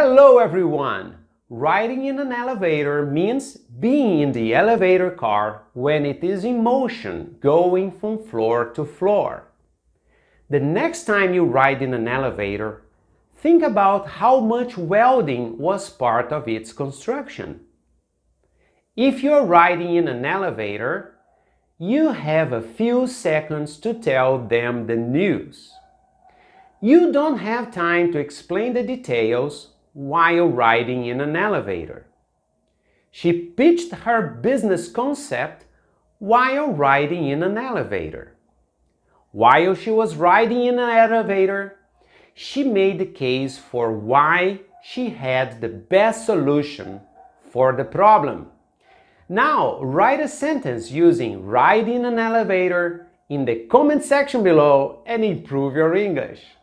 Hello everyone! Riding in an elevator means being in the elevator car when it is in motion, going from floor to floor. The next time you ride in an elevator, think about how much welding was part of its construction. If you're riding in an elevator, you have a few seconds to tell them the news. You don't have time to explain the details while riding in an elevator. She pitched her business concept while riding in an elevator. While she was riding in an elevator, she made the case for why she had the best solution for the problem. Now, write a sentence using "ride in an elevator" in the comment section below and improve your English.